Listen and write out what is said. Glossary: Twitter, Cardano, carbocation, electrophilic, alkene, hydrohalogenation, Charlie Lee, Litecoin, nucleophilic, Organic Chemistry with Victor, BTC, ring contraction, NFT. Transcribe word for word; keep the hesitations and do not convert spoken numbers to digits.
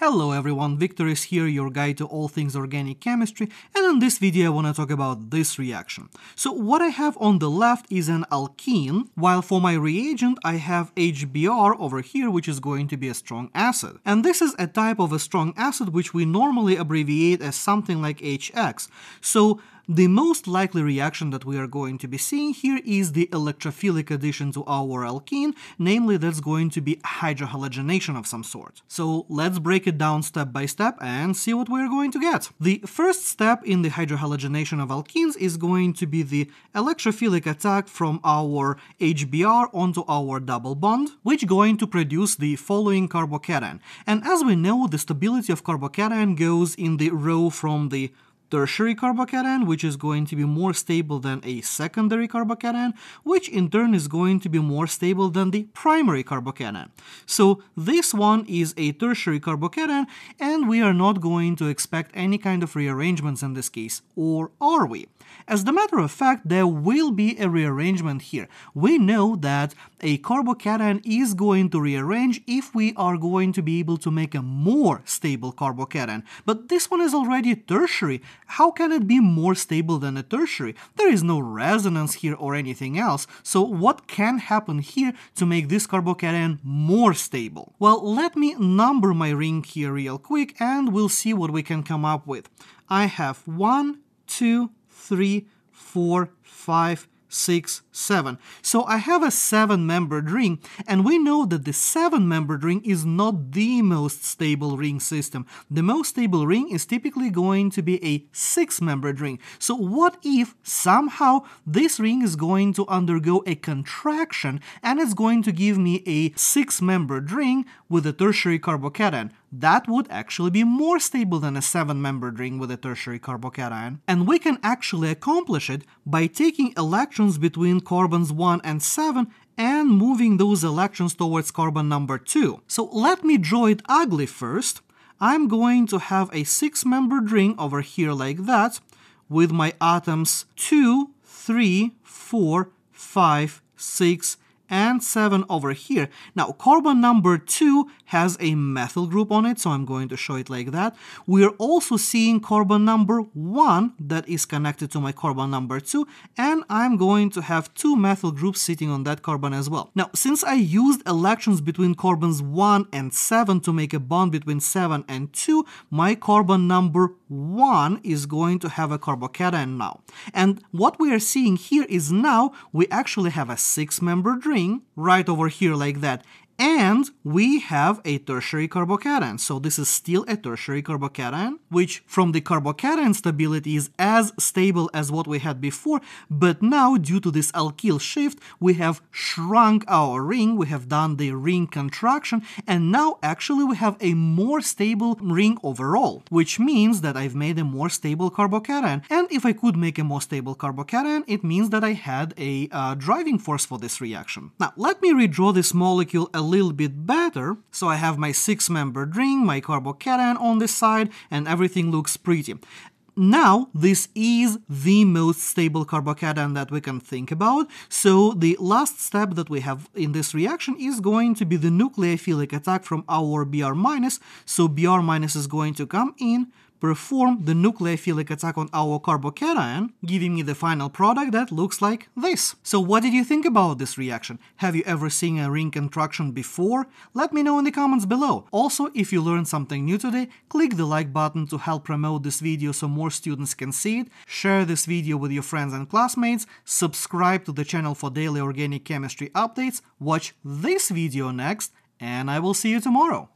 Hello everyone, Victor is here, your guide to all things organic chemistry, and in this video I want to talk about this reaction. So what I have on the left is an alkene, while for my reagent I have H B r over here, which is going to be a strong acid. And this is a type of a strong acid which we normally abbreviate as something like H X. So the most likely reaction that we are going to be seeing here is the electrophilic addition to our alkene, namely that's going to be hydrohalogenation of some sort. So let's break it down step by step and see what we're going to get. The first step in the hydrohalogenation of alkenes is going to be the electrophilic attack from our H B r onto our double bond, which is going to produce the following carbocation. And as we know, the stability of carbocation goes in the row from the tertiary carbocation, which is going to be more stable than a secondary carbocation, which in turn is going to be more stable than the primary carbocation. So this one is a tertiary carbocation, and we are not going to expect any kind of rearrangements in this case, or are we? As a matter of fact, there will be a rearrangement here. We know that a carbocation is going to rearrange if we are going to be able to make a more stable carbocation, but this one is already tertiary. How can it be more stable than a tertiary? There is no resonance here or anything else, so what can happen here to make this carbocation more stable? Well, let me number my ring here real quick and we'll see what we can come up with. I have one, two, three, four, five, six, seven. So I have a seven-membered ring, and we know that the seven-membered ring is not the most stable ring system. The most stable ring is typically going to be a six-membered ring. So what if somehow this ring is going to undergo a contraction and it's going to give me a six-membered ring with a tertiary carbocation? That would actually be more stable than a seven-membered ring with a tertiary carbocation. And we can actually accomplish it by taking electrons between carbons one and seven and moving those electrons towards carbon number two. So let me draw it ugly first. I'm going to have a six-membered ring over here like that with my atoms two, three, four, five, six, and seven over here. Now, carbon number two has a methyl group on it, so I'm going to show it like that. We are also seeing carbon number one that is connected to my carbon number two, and I'm going to have two methyl groups sitting on that carbon as well. Now, since I used electrons between carbons one and seven to make a bond between seven and two, my carbon number one is going to have a carbocation now. And what we are seeing here is now we actually have a six-membered ring right over here like that, and we have a tertiary carbocation. So this is still a tertiary carbocation, which from the carbocation stability is as stable as what we had before, but now due to this alkyl shift, we have shrunk our ring, we have done the ring contraction, and now actually we have a more stable ring overall, which means that I've made a more stable carbocation. And if I could make a more stable carbocation, it means that I had a uh, driving force for this reaction. Now, let me redraw this molecule a little bit better. So I have my six-membered ring, my carbocation on the side, and everything looks pretty. Now, this is the most stable carbocation that we can think about, so the last step that we have in this reaction is going to be the nucleophilic attack from our B r minus, so B r minus is going to come in, perform the nucleophilic attack on our carbocation, giving me the final product that looks like this. So what did you think about this reaction? Have you ever seen a ring contraction before? Let me know in the comments below. Also, if you learned something new today, click the like button to help promote this video so more students can see it, share this video with your friends and classmates, subscribe to the channel for daily organic chemistry updates, watch this video next, and I will see you tomorrow.